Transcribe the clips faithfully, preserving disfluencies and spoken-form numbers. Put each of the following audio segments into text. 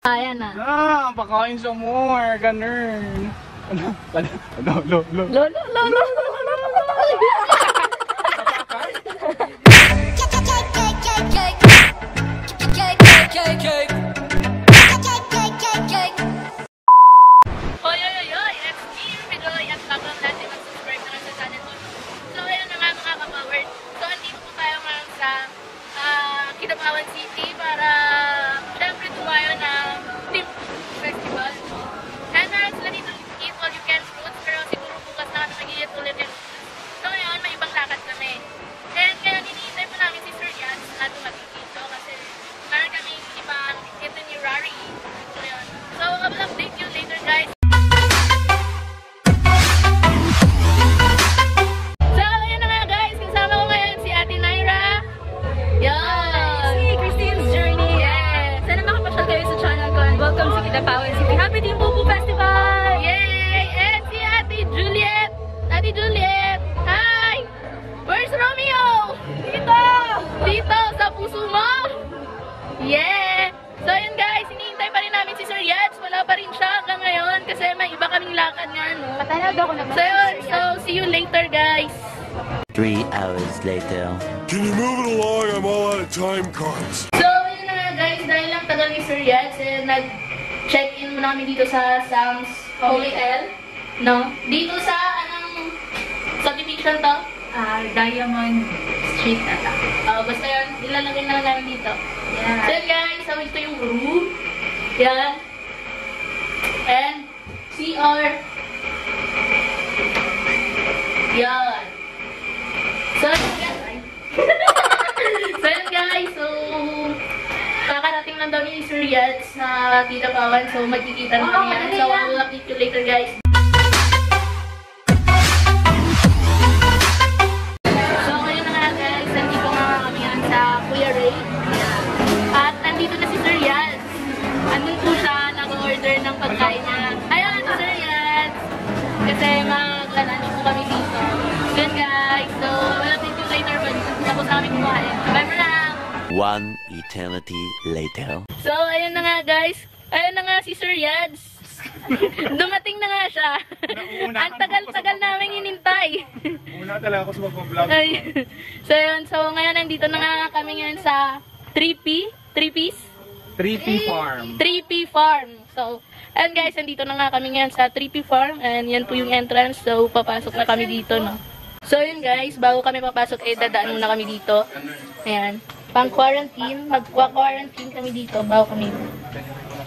Ayan na. Ah, pakain sa more, ganun. Ano? Ano? Lo, lo, lo, lo, lo, lo, lo, lo, lo. Kidapawan City para siyempre tumayo ng Team Festival. Sana sila dito eat all you can fruits, pero siguro bukas na kami mag-iit ulit. So ngayon may ibang lakad kami. And kaya niniintay pa namin si Sir Yan na tumating dito kasi parang kami ibang ito ni Rari. So yun. So I will update you later guys. So ayun na nga guys, kasama ko ngayon si Ate Naira. Yun! Welcome to Kidapawan City. Happy Team Pupu Festival! Yay! And si Ate Juliet! Ate Juliet! Hi! Where's Romeo? Dito! Dito! Sa puso mo! Yeah! So yun guys, hinihintay pa rin namin si Sir Yats. Wala pa rin siya hanggang ngayon kasi may iba kaming lakad nga. Patayag ako naman. So yun. So see you later guys! Three hours later. Can you move it along? I'm all out of time cards. Guys, dahil lang tagal ni Sir Yats, eh, nag-check-in namin dito sa Sam's Holy L. No? Dito sa, anong subdivision to? Ah, Diamond Street ata. Oh, basta yun, ilalagay na lang namin dito. Yeah. So guys, so ito yung room. Yan. And, C R. Yan. So, guys. So guys, so... kakarating lang daw ni Sir Yats na Kidapawan, so magkikita na kami yan. So I will update you later guys. So ngayon na nga guys, nandito nga kami yan sa Kuya Ray. At nandito na si Sir Yats. Andun po siya, nag-order ng pagkain niya. Ayan si Sir Yats! Kasi mag-lunch po kami dito. Good guys, so I will update you later but tapos kami kumain. Bye for now! One eternity later. So, ayun na nga guys. Ayun na nga si Sir Yats. Dumating na nga siya. Ang tagal-tagal namin inintay. Una talaga ako sa magpa-vlog. So, ayun. So, ngayon nandito na nga kami ngayon sa three P Farm. So, ayun guys. Nandito na nga kami ngayon sa three P Farm. And yan po yung entrance. So, papasok na kami dito, no? So, yun guys. Bago kami papasok, eh, dadaan muna kami dito. Ayan. Pang-quarantine, magkwa-quarantine kami dito bago kami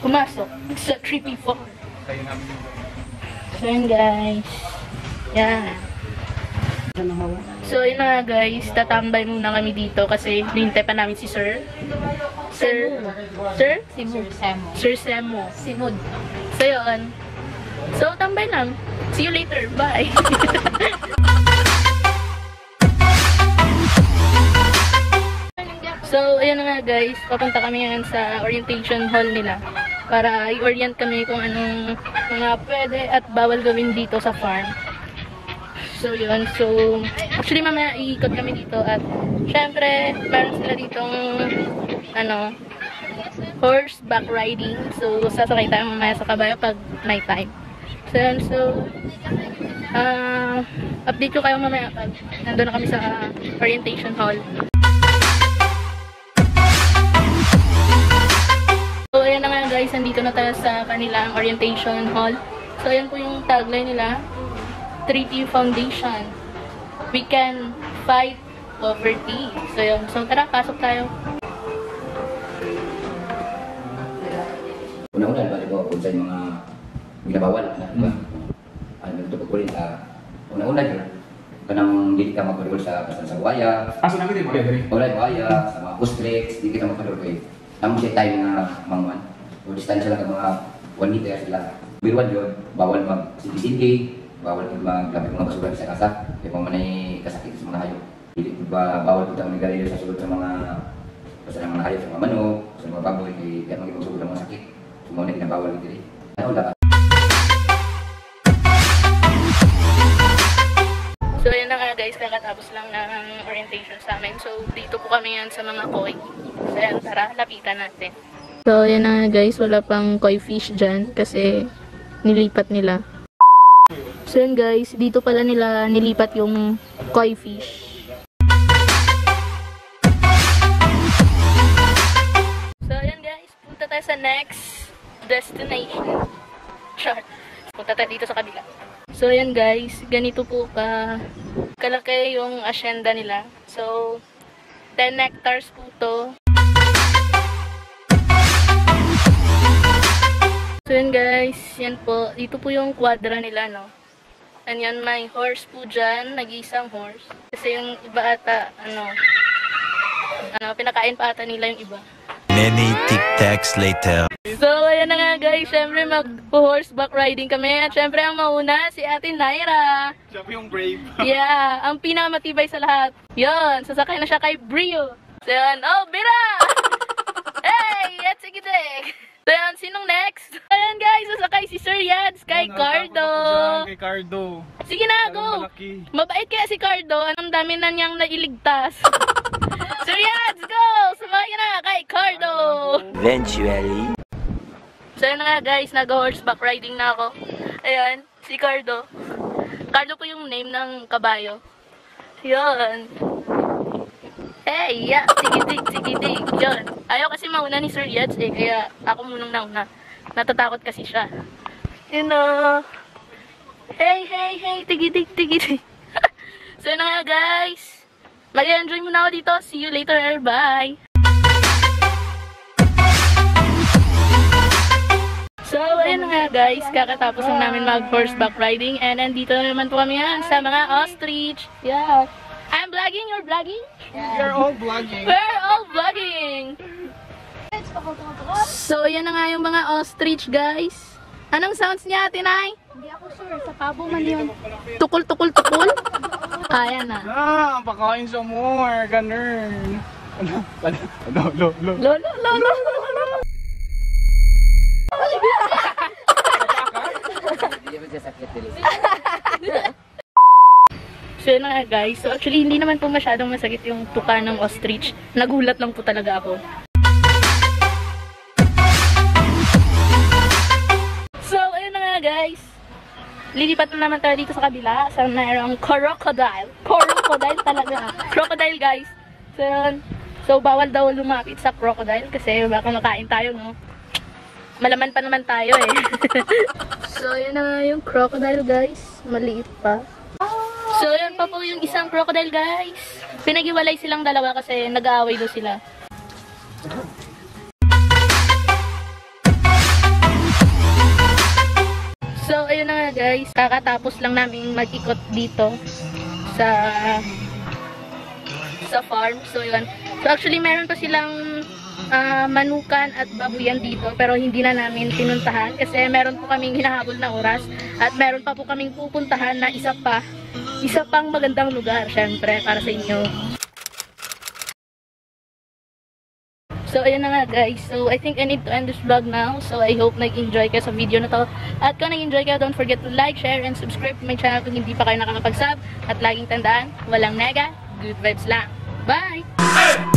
pumasok sa three P four. So yun guys. Yan. So yun na guys, tatambay muna kami dito kasi hinihintay pa namin si Sir. Sir? Sir? Sir Semo. Sir Semo. Simud. So yun. So tambay lang. See you later. Bye! So, ayan na nga guys, papunta kami ngayon sa orientation hall nila para i-orient kami kung anong mga pwede at bawal gawin dito sa farm. So, yun. So, actually mamaya iikot kami dito at syempre, meron sila ditong ano, horseback riding. So, sasakay tayo mamaya sa kabayo pag night time. So, yun. So, uh, update ko kayo mamaya pag nandun na kami sa uh, orientation hall. Guys, nandito na tayo sa kanilang orientation hall. So, ayan po yung tagline nila. three P Foundation. We can fight poverty. So, yun. So, tara, pasok tayo. Una-una, diba, kung saan yung mga binabawal, diba? Ano, ito po ulit, una-una, diba? Kanang hindi ka makulol sa kasansawaya. Aso namin din, mga? Wala-waya, sa mga postrex, hindi kita makulol kayo. Namun siya tayo na mangwan. O distansya lang ang mga one meter lang. Biruan yun, bawal mag-sigisinti, bawal mag-lapit mga basura sa kasa, kaya kung manay kasakit sa mga hayop. Bawal po tayo nagariyo sa sulod sa mga basta ng mga hayop, sa mga manok, sa mga baboy, kaya magiging sulod ng mga sakit. Kung manay ginabawal yung diri. Ano lang? So yun na nga guys, kakatapos lang ng orientation sa amin. So dito po kami yan sa mga koi. So yan, tara, lapitan natin. So, yan na guys, wala pang koi fish dyan kasi nilipat nila. So, yan guys, dito pala nila nilipat yung koi fish. So, yan guys, punta tayo sa next destination. Short. Punta tayo dito sa kabila. So, yan guys, ganito po ka kalaki yung asyenda nila. So, ten hectares po to. So yun guys, yan po, dito po yung kwadra nila, no? And yan, may horse po dyan, nag-iisang horse. Kasi yung iba ata, ano, ano, pinakain pa ata nila yung iba. Many tic-tacs later. So ayan na nga guys, syempre mag-horseback riding kami. At syempre ang mauna, si Ate Naira. Siya po yung brave. Yeah, ang pinakamatibay sa lahat. Yun, sasakay na siya kay Brio. So yun, oh, Bira! Hey, it's a gitig! So yan, sinong next? Ayan guys, sasakay si Sir Yads kay oh, Cardo. Kay Cardo. Sige na, go! Mabait kaya si Cardo, anong dami na niyang nailigtas. Sir Yads, go! Sumaya ka na kay Cardo! Eventually. So yan nga guys, nag-horseback riding na ako. Ayan, si Cardo. Cardo po yung name ng kabayo. Yun. Hey, yeah, tigitig, tigitig, yun. Ayaw kasi mauna ni Sir Yads eh, kaya ako munang nauna. Natatakot kasi siya. You know, hey, hey, hey, tigitig, tigitig. So yun nga guys, mag-enjoy muna ako dito. See you later, bye! So, ayun nga guys, kakatapos lang namin mag-horseback riding and andito na naman po kami yan sa mga ostrich. Yeah. I'm vlogging, you're vlogging? Yeah. You're all vlogging. We're all vlogging! So, yan na nga yung mga ostrich, guys. Anong sounds niya, Tinay? Hindi ako sure. Sa pabo man yun. Tukul, tukul, tukul? Ayan na. Ah, pakain some more. Ganun. Ano? Ano? Lo, lo, lo. Lo, lo, lo, lo, lo, lo. Hindi naman siya sakit nila. So yun na nga guys, so actually hindi naman po masyadong masakit yung tuka ng ostrich. Nagulat lang po talaga ako. So ayun na nga guys, lilipat na naman tayo dito sa kabila. So mayroong crocodile. Crocodile talaga. Crocodile guys. So yun. So bawal daw lumapit sa crocodile kasi baka makain tayo, no? Malaman pa naman tayo eh. So yun na nga yung crocodile guys. Maliit pa. So, yun pa po yung isang crocodile, guys. Pinag-iwalay silang dalawa kasi nag-aaway do sila. So, ayun na nga, guys. Kakatapos lang namin mag-ikot dito sa sa farm. So, yun. So, actually, meron pa silang uh, manukan at babuyan dito. Pero hindi na namin pinuntahan kasi meron po kaming hinahabol na oras. At meron pa po kaming pupuntahan na isa pa. Isa pang magandang lugar, syempre, para sa inyo. So, ayun na nga, guys. So, I think I need to end this vlog now. So, I hope nag-enjoy kayo sa video na to. At kung nag-enjoy kayo, don't forget to like, share, and subscribe to my channel kung hindi pa kayo nakakapag-sub. At laging tandaan, walang nega, good vibes lang. Bye!